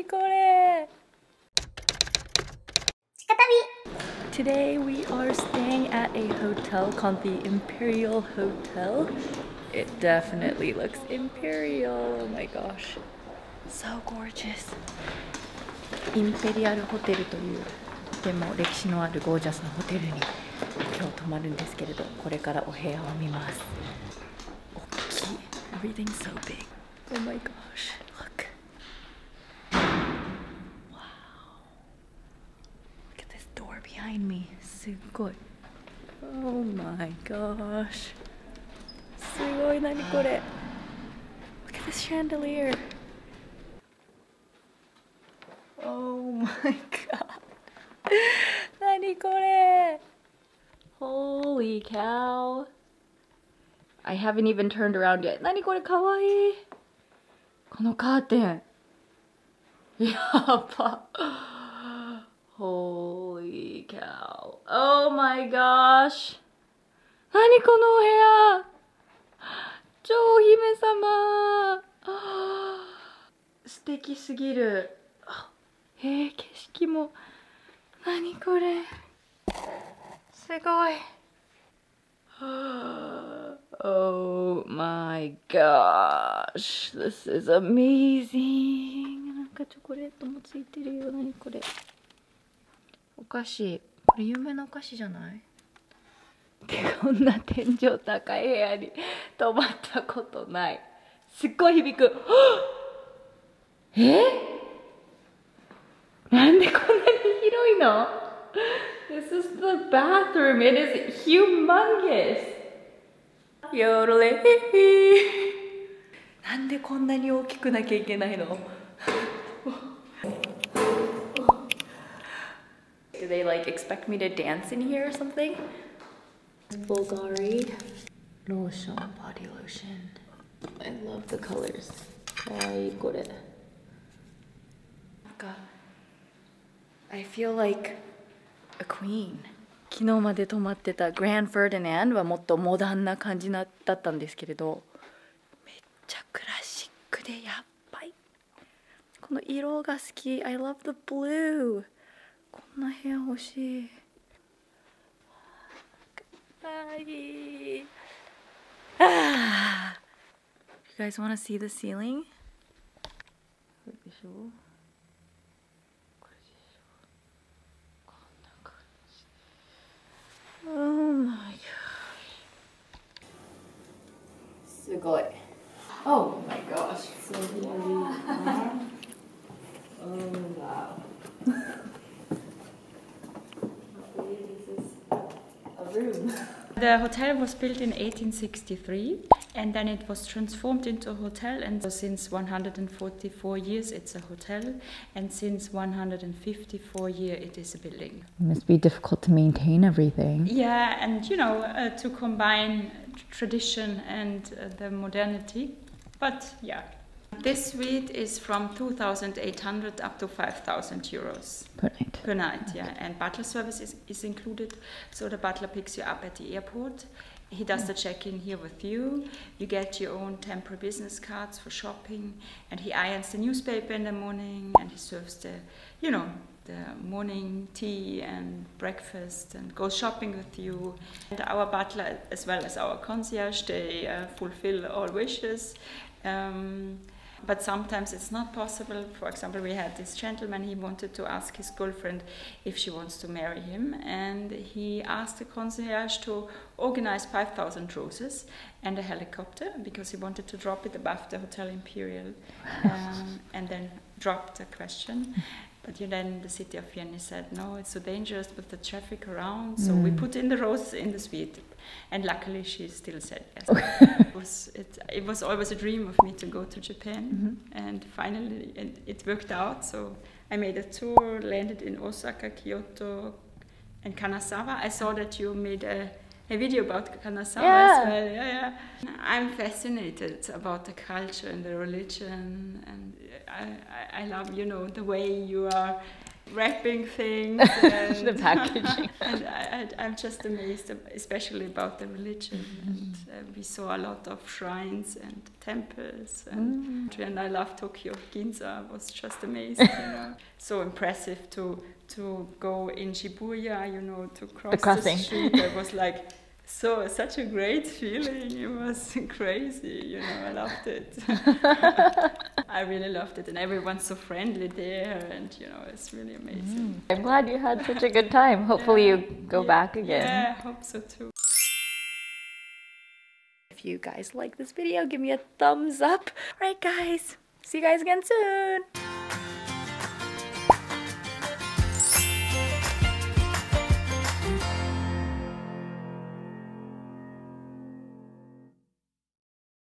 何これ? Today we are staying at a hotel called the Imperial Hotel. It definitely looks imperial. Oh my gosh. So gorgeous. インペリアルホテルというとても歴史のあるゴージャスなホテルに今日泊まるんですけれど、これからお部屋を見ます。大きい。Everything's so big. Oh my gosh. Look. Wow. Look at this door behind me. すごい。Oh my gosh. すごい。何これ? Look at this chandelier. Oh my god. 何これ? Holy cow. I haven't even turned around yet. 何これかわいい。このカーテン。やば。Holy cow. Oh my gosh. 何このお部屋。超お姫様。素敵すぎる。景色も。何これ。すごい。Oh my gosh. This is amazing. なんかチョコレートもついてるよ。何これ。お菓子。これ有名なお菓子じゃない?ってこんな天井高い部屋に泊まったことない。すっごい響く。なんでこんなに広いの? This is the bathroom. It is humongous. よろれ。なんでこんなに大きくなきゃいけないの? Do they like expect me to dance in here or something? Bulgari lotion, body lotion. I love the colors. かわいいこれ。なんか。I feel like a queen. 昨日まで泊まってたグランドフェルディナンドはもっとモダンな感じだったんですけれど、めっちゃクラシックでやばい。この色が好き。I love the blue. こんな部屋欲しい。はい。Ah. You guys want to see the ceiling? これでしょ。Oh my gosh. すごい。Oh my gosh. Oh wow. This is a room. The hotel was built in 1863 and then it was transformed into a hotel, and so since 144 years it's a hotel, and since 154 years it is a building. It must be difficult to maintain everything. Yeah, and you know, to combine tradition and the modernity, but yeah. This suite is from 2,800 up to 5,000 euros per night. Per night, yeah. And butler service is included. So the butler picks you up at the airport. He does the check-in here with you. You get your own temporary business cards for shopping, and he irons the newspaper in the morning, and he serves the, you know, the morning tea and breakfast, and goes shopping with you. And our butler, as well as our concierge, they fulfill all wishes. But sometimes it's not possible. For example, we had this gentleman, he wanted to ask his girlfriend if she wants to marry him, and he asked the concierge to organize 5,000 roses and a helicopter, because he wanted to drop it above the Hotel Imperial, and then drop the question. But then the city of Vienna said, no, it's so dangerous with the traffic around, so we put in the roses in the suite. And luckily she still said yes. It was always a dream of me to go to Japan, and finally it worked out. So I made a tour, landed in Osaka, Kyoto and Kanazawa. I saw that you made a video about Kanazawa as well. Yeah, yeah. I'm fascinated about the culture and the religion, and I love, you know, the way you are wrapping things and the packaging. And I'm just amazed, especially about the religion. And we saw a lot of shrines and temples, and I love Tokyo. Ginza was just amazing. You know? So impressive to go in Shibuya, you know, to cross the street. It was like such a great feeling. It was crazy, you know. I loved it. I really loved it, and everyone's so friendly there, and you know, it's really amazing. I'm glad you had such a good time. Hopefully you go back again. Yeah, I hope so too. If you guys like this video, give me a thumbs up. All right guys, see you guys again soon.